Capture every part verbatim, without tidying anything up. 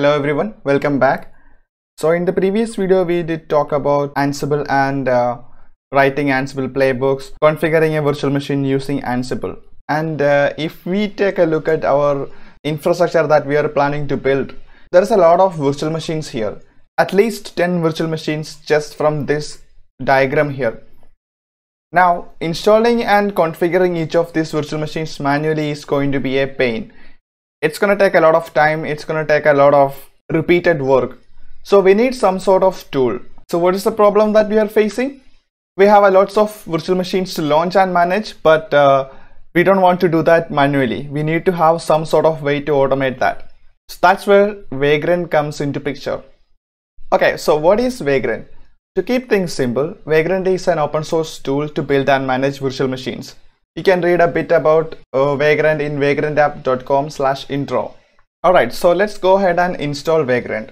Hello everyone, welcome back. So in the previous video we did talk about Ansible and uh, writing Ansible playbooks, configuring a virtual machine using Ansible. And uh, if we take a look at our infrastructure that we are planning to build, there's a lot of virtual machines here, at least ten virtual machines just from this diagram here. Now installing and configuring each of these virtual machines manually is going to be a pain. It's going to take a lot of time, it's going to take a lot of repeated work. So we need some sort of tool. So what is the problem that we are facing? We have a lots of virtual machines to launch and manage, but uh, we don't want to do that manually. We need to have some sort of way to automate that. So that's where Vagrant comes into picture. Okay, so what is Vagrant? To keep things simple, Vagrant is an open source tool to build and manage virtual machines. You can read a bit about uh, Vagrant in vagrant app dot com slash intro. Alright, so let's go ahead and install Vagrant.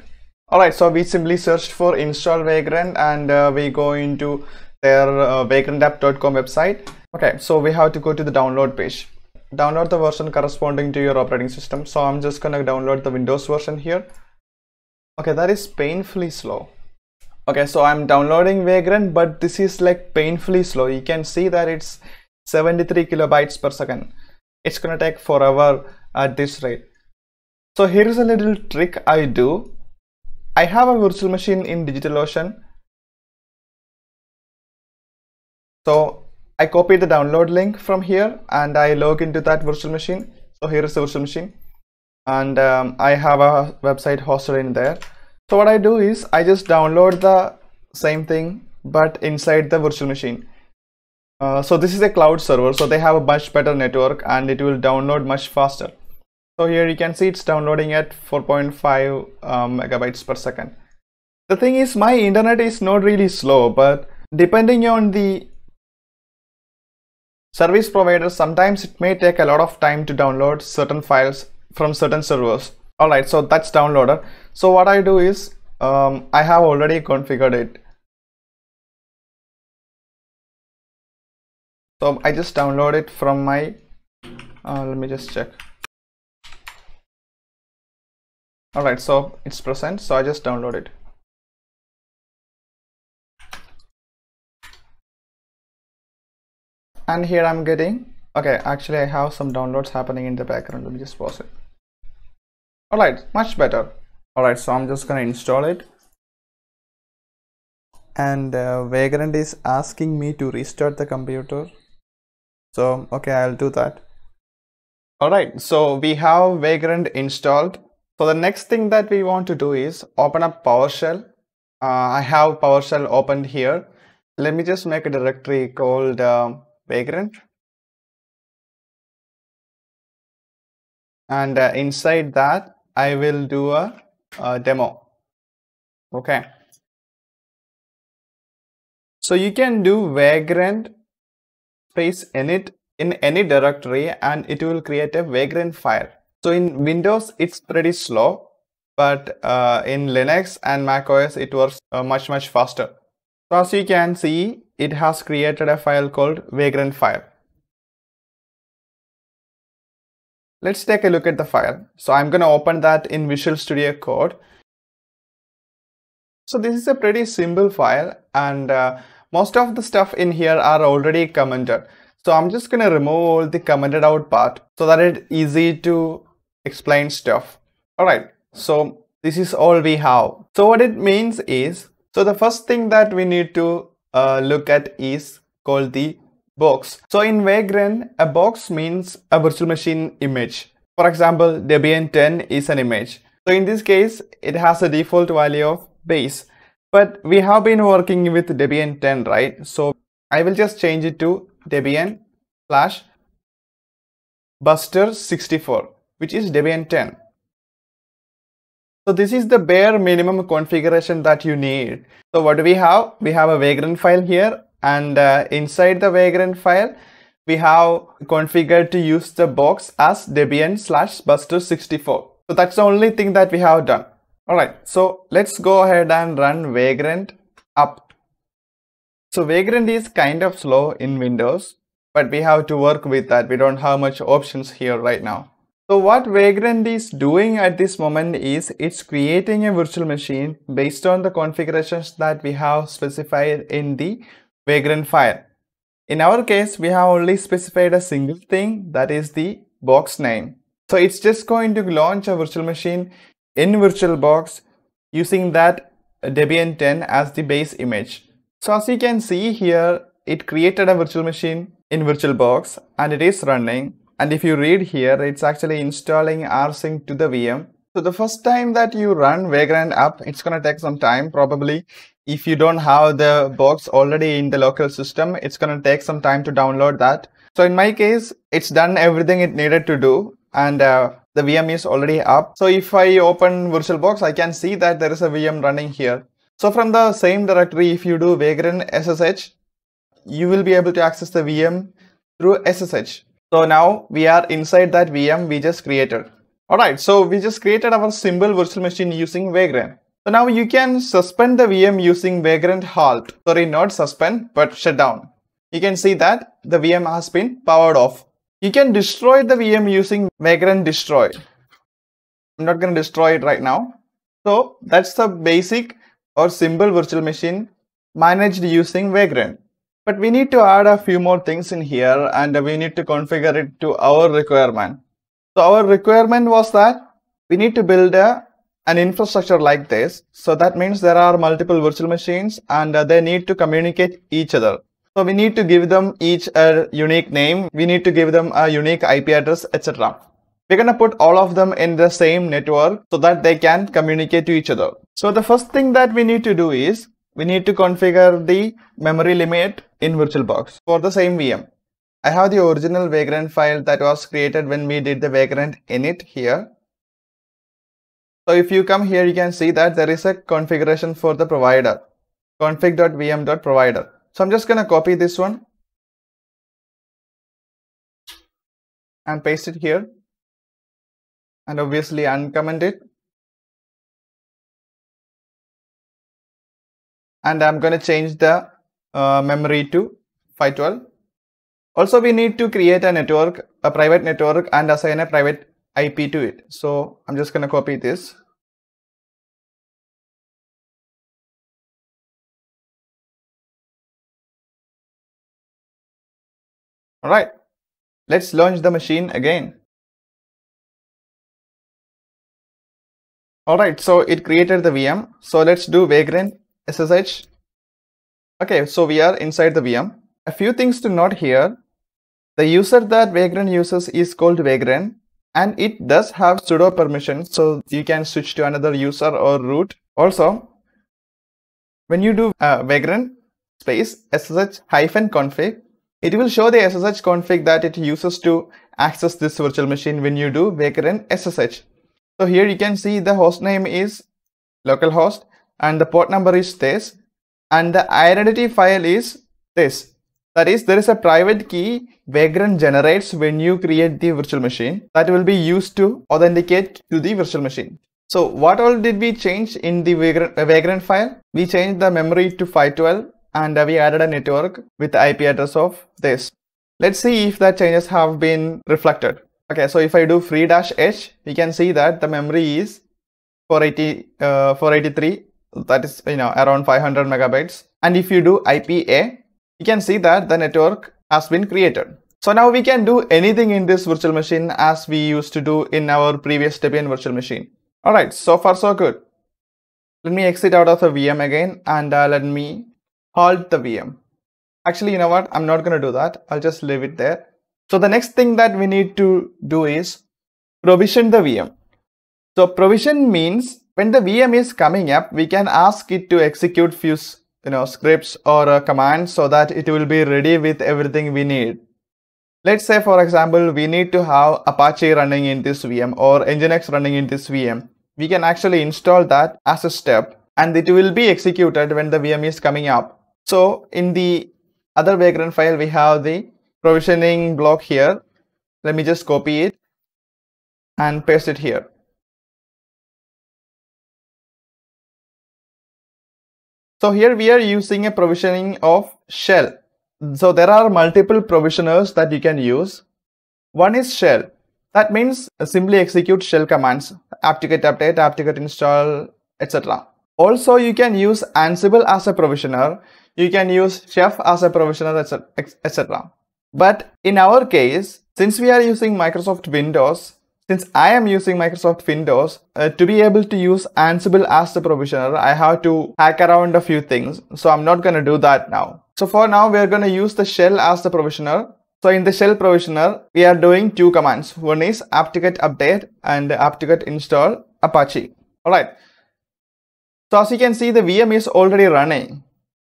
Alright, so we simply searched for install Vagrant and uh, we go into their uh, vagrant app dot com website. Okay, so we have to go to the download page. Download the version corresponding to your operating system. So I'm just gonna download the Windows version here. Okay, that is painfully slow. Okay, so I'm downloading Vagrant, but this is like painfully slow. You can see that it's seventy-three kilobytes per second. It's gonna take forever at this rate. So here's a little trick I do. I have a virtual machine in DigitalOcean. So I copy the download link from here and I log into that virtual machine. So here is the virtual machine. And um, I have a website hosted in there. So what I do is I just download the same thing but inside the virtual machine. Uh, so this is a cloud server, so they have a much better network and it will download much faster. So here you can see it's downloading at four point five um, megabytes per second. The thing is, my internet is not really slow, but depending on the service provider, sometimes it may take a lot of time to download certain files from certain servers. Alright, so that's downloader. So what I do is, um, I have already configured it. So I just download it from my, uh, let me just check. Alright, so it's present, so I just download it. And here I'm getting, okay, actually I have some downloads happening in the background, let me just pause it. Alright, much better. Alright, so I'm just gonna install it. And uh, Vagrant is asking me to restart the computer. So, okay, I'll do that. Alright, so we have Vagrant installed. So the next thing that we want to do is open up PowerShell. Uh, I have PowerShell opened here. Let me just make a directory called uh, Vagrant. And uh, inside that, I will do a, a demo. Okay. So you can do vagrant space init in any directory and it will create a vagrant file. So in Windows, it's pretty slow, but uh, in Linux and macOS, it works uh, much, much faster. So as you can see, it has created a file called vagrant file. Let's take a look at the file. So I'm going to open that in Visual Studio Code. So this is a pretty simple file and uh, most of the stuff in here are already commented. So I'm just going to remove all the commented out part so that it's easy to explain stuff. Alright, so this is all we have. So what it means is, so the first thing that we need to uh, look at is called the box. So in Vagrant, a box means a virtual machine image. For example, Debian ten is an image. So in this case, it has a default value of base. But we have been working with Debian ten, right? So I will just change it to Debian slash Buster sixty-four, which is Debian ten. So this is the bare minimum configuration that you need. So what do we have? We have a Vagrant file here. And uh, inside the Vagrant file, we have configured to use the box as Debian slash Buster sixty-four. So that's the only thing that we have done. Alright, so let's go ahead and run Vagrant up. So Vagrant is kind of slow in Windows, but we have to work with that. We don't have much options here right now. So what Vagrant is doing at this moment is it's creating a virtual machine based on the configurations that we have specified in the Vagrant file. In our case, we have only specified a single thing, that is the box name. So it's just going to launch a virtual machine in VirtualBox using that Debian ten as the base image. So as you can see here, it created a virtual machine in VirtualBox and it is running. And if you read here, it's actually installing rsync to the V M. So the first time that you run Vagrant app, it's going to take some time. Probably if you don't have the box already in the local system, it's going to take some time to download that. So in my case, it's done everything it needed to do. And uh, the V M is already up. So if I open VirtualBox, I can see that there is a V M running here. So from the same directory, if you do Vagrant S S H, you will be able to access the V M through S S H. So now we are inside that V M we just created. Alright, so we just created our simple virtual machine using Vagrant. So now you can suspend the V M using Vagrant halt. Sorry, not suspend, but shut down. You can see that the V M has been powered off. You can destroy the V M using Vagrant destroy. I'm not going to destroy it right now. So that's the basic or simple virtual machine managed using Vagrant. But we need to add a few more things in here and we need to configure it to our requirement. So our requirement was that we need to build a, an infrastructure like this. So that means there are multiple virtual machines and they need to communicate each other. So we need to give them each a unique name. We need to give them a unique I P address, et cetera. We're going to put all of them in the same network so that they can communicate to each other. So the first thing that we need to do is we need to configure the memory limit in VirtualBox for the same V M. I have the original Vagrant file that was created when we did the Vagrant init here. So if you come here, you can see that there is a configuration for the provider, config.vm.provider. So I'm just going to copy this one and paste it here and obviously uncomment it. And I'm going to change the uh, memory to five twelve. Also, we need to create a network, a private network, and assign a private I P to it. So I'm just going to copy this. All right, let's launch the machine again. All right, so it created the V M. So let's do Vagrant S S H. Okay, so we are inside the V M. A few things to note here. The user that Vagrant uses is called Vagrant and it does have sudo permissions, so you can switch to another user or root. Also, when you do uh, Vagrant space ssh hyphen config, it will show the S S H config that it uses to access this virtual machine when you do Vagrant S S H. So here you can see the host name is localhost and the port number is this and the identity file is this. That is, there is a private key Vagrant generates when you create the virtual machine that will be used to authenticate to the virtual machine. So what all did we change in the Vagrant, uh, Vagrant file? We changed the memory to five twelve and uh, we added a network with the I P address of this. Let's see if that changes have been reflected. Okay, so if I do free dash h, you can see that the memory is four eighty, uh, four eighty-three. That is, you know, around five hundred megabytes. And if you do I P A, you can see that the network has been created. So now we can do anything in this virtual machine as we used to do in our previous Debian virtual machine. All right, so far so good. Let me exit out of the V M again and uh, let me halt the V M. Actually, you know what? I'm not going to do that. I'll just leave it there. So the next thing that we need to do is provision the V M. So provision means when the V M is coming up, we can ask it to execute few you know, scripts or uh, commands so that it will be ready with everything we need. Let's say, for example, we need to have Apache running in this V M or nginx running in this V M. We can actually install that as a step and it will be executed when the V M is coming up. So in the other Vagrant file, we have the provisioning block here. Let me just copy it and paste it here. So here we are using a provisioning of shell. So there are multiple provisioners that you can use. One is shell. That means simply execute shell commands, apt-get update, apt-get install, et cetera. Also, you can use Ansible as a provisioner, you can use Chef as a provisioner, et cetera. But in our case, since we are using Microsoft Windows, since I am using Microsoft Windows, uh, to be able to use Ansible as the provisioner, I have to hack around a few things. So I'm not going to do that now. So for now, we are going to use the shell as the provisioner. So in the shell provisioner, we are doing two commands. One is apt-get update and apt-get install Apache. Alright. So as you can see, the V M is already running.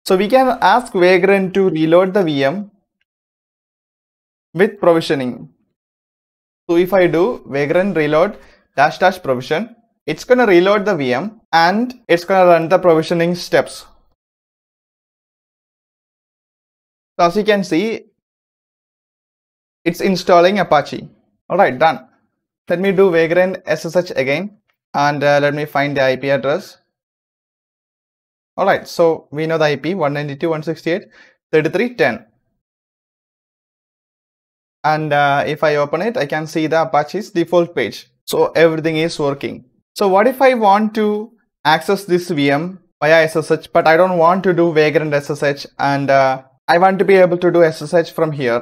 So we can ask Vagrant to reload the V M with provisioning. So if I do vagrant reload dash dash provision, it's going to reload the V M and it's going to run the provisioning steps. So as you can see, it's installing Apache. Alright, done. Let me do vagrant S S H again and uh, let me find the I P address. Alright, so we know the I P one ninety-two dot one sixty-eight dot thirty-three dot ten. And uh, if I open it, I can see the Apache's default page. So everything is working. So what if I want to access this V M via S S H, but I don't want to do vagrant S S H and uh, I want to be able to do S S H from here.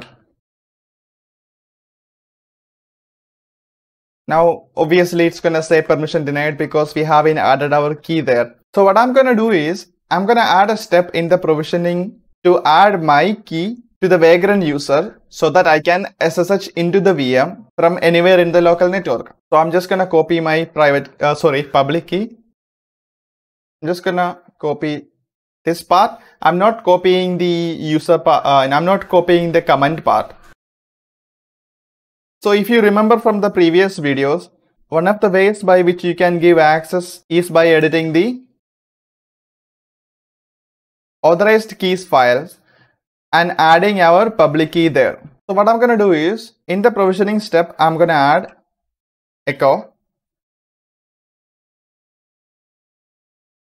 Now, obviously it's going to say permission denied because we haven't added our key there. So what I'm going to do is I'm going to add a step in the provisioning to add my key to the Vagrant user so that I can S S H into the V M from anywhere in the local network. So I'm just gonna copy my private, uh, sorry, public key. I'm just gonna copy this part. I'm not copying the user part, uh, and I'm not copying the command part. So if you remember from the previous videos, one of the ways by which you can give access is by editing the authorized keys files and adding our public key there. So what I'm going to do is, in the provisioning step, I'm going to add echo.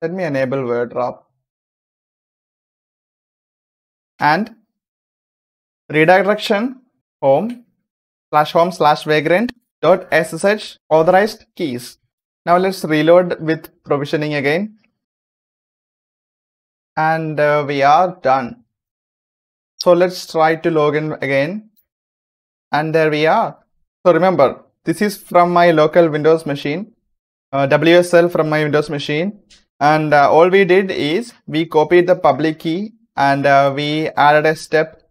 Let me enable WordDrop. And redirection home slash home slash vagrant dot ssh authorized keys. Now let's reload with provisioning again. And uh, we are done. So let's try to log in again. And there we are. So remember, this is from my local Windows machine, uh, W S L from my Windows machine. And uh, all we did is we copied the public key and uh, we added a step.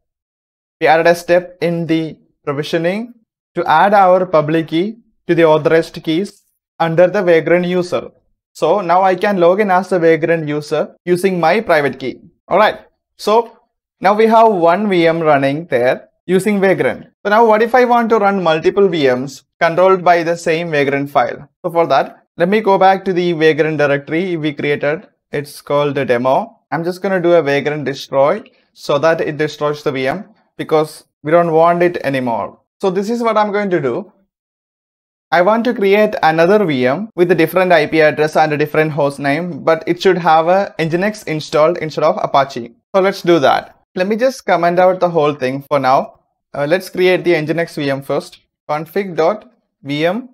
We added a step in the provisioning to add our public key to the authorized keys under the Vagrant user. So now I can log in as the Vagrant user using my private key. All right. So now we have one V M running there using Vagrant. So now what if I want to run multiple V Ms controlled by the same Vagrant file? So for that, let me go back to the Vagrant directory we created. It's called the demo. I'm just going to do a Vagrant destroy so that it destroys the V M because we don't want it anymore. So this is what I'm going to do. I want to create another V M with a different I P address and a different host name, but it should have a nginx installed instead of Apache. So let's do that. Let me just comment out the whole thing for now. Uh, let's create the nginx V M first. config.vm.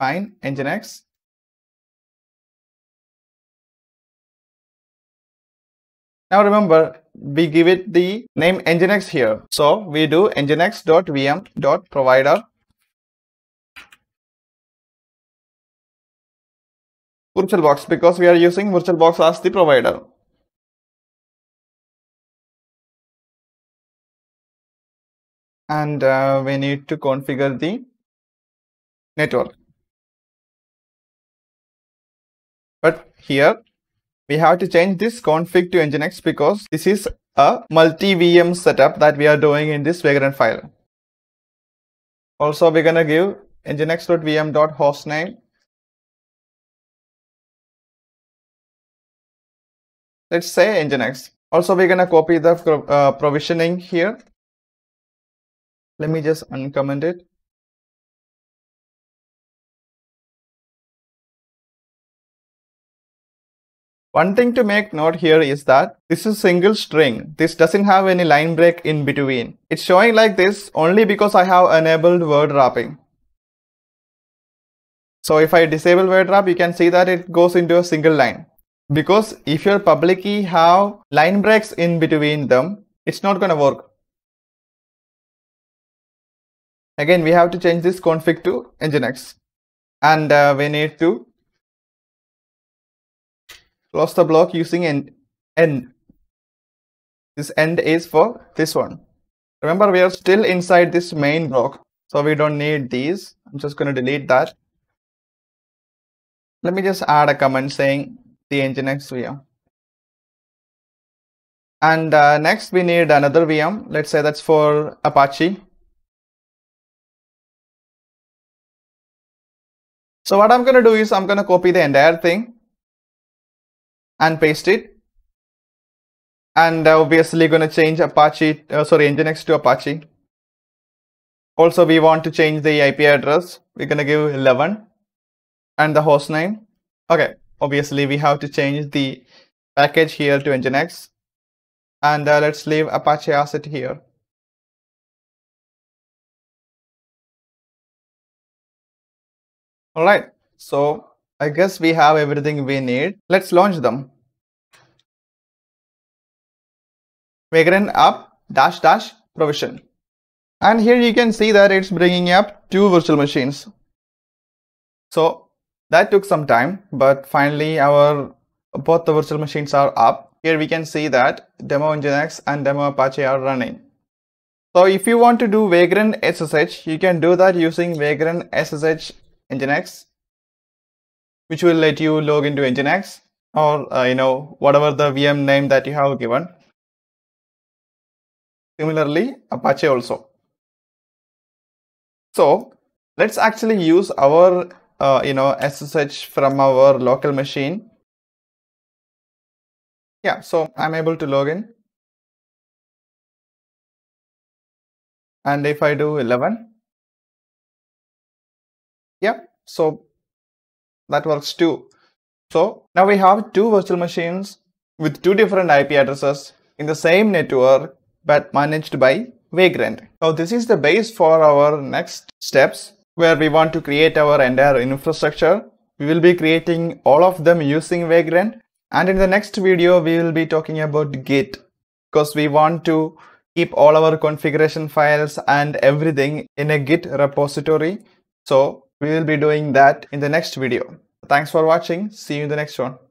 Fine, nginx. Now remember, we give it the name nginx here. So we do nginx.vm.provider. VirtualBox, because we are using VirtualBox as the provider. And uh, we need to configure the network. But here we have to change this config to nginx because this is a multi-V M setup that we are doing in this Vagrant file. Also, we're gonna give nginx.vm.hostname. Let's say nginx. Also, we're going to copy the uh, provisioning here. Let me just uncomment it. One thing to make note here is that this is single string. This doesn't have any line break in between. It's showing like this only because I have enabled word wrapping. So if I disable word wrap, you can see that it goes into a single line. Because if your public key have line breaks in between them, it's not gonna work. Again, we have to change this config to nginx. And uh, we need to close the block using an end. This end is for this one. Remember, we are still inside this main block, so we don't need these. I'm just going to delete that. Let me just add a comment saying the nginx V M. And uh, next we need another V M. Let's say that's for Apache. So what I'm going to do is I'm going to copy the entire thing and paste it, and obviously going to change Apache uh, sorry nginx to Apache. Also we want to change the I P address. We're going to give eleven and the host name. Okay, obviously we have to change the package here to nginx, and uh, let's leave Apache as it here. Alright, so I guess we have everything we need. Let's launch them. Vagrant app dash dash provision. And here you can see that it's bringing up two virtual machines. So that took some time, but finally our both the virtual machines are up. Here we can see that demo nginx and demo Apache are running. So if you want to do Vagrant S S H, you can do that using Vagrant S S H nginx, which will let you log into nginx or uh, you know, whatever the V M name that you have given. Similarly, Apache also. So let's actually use our uh, you know, S S H from our local machine. Yeah, so I'm able to log in, and if I do eleven, yeah, so that works too. So now we have two virtual machines with two different I P addresses in the same network, but managed by Vagrant. So this is the base for our next steps, where we want to create our entire infrastructure. We will be creating all of them using Vagrant, and in the next video we will be talking about Git, because we want to keep all our configuration files and everything in a Git repository. So we will be doing that in the next video. Thanks for watching. See you in the next one.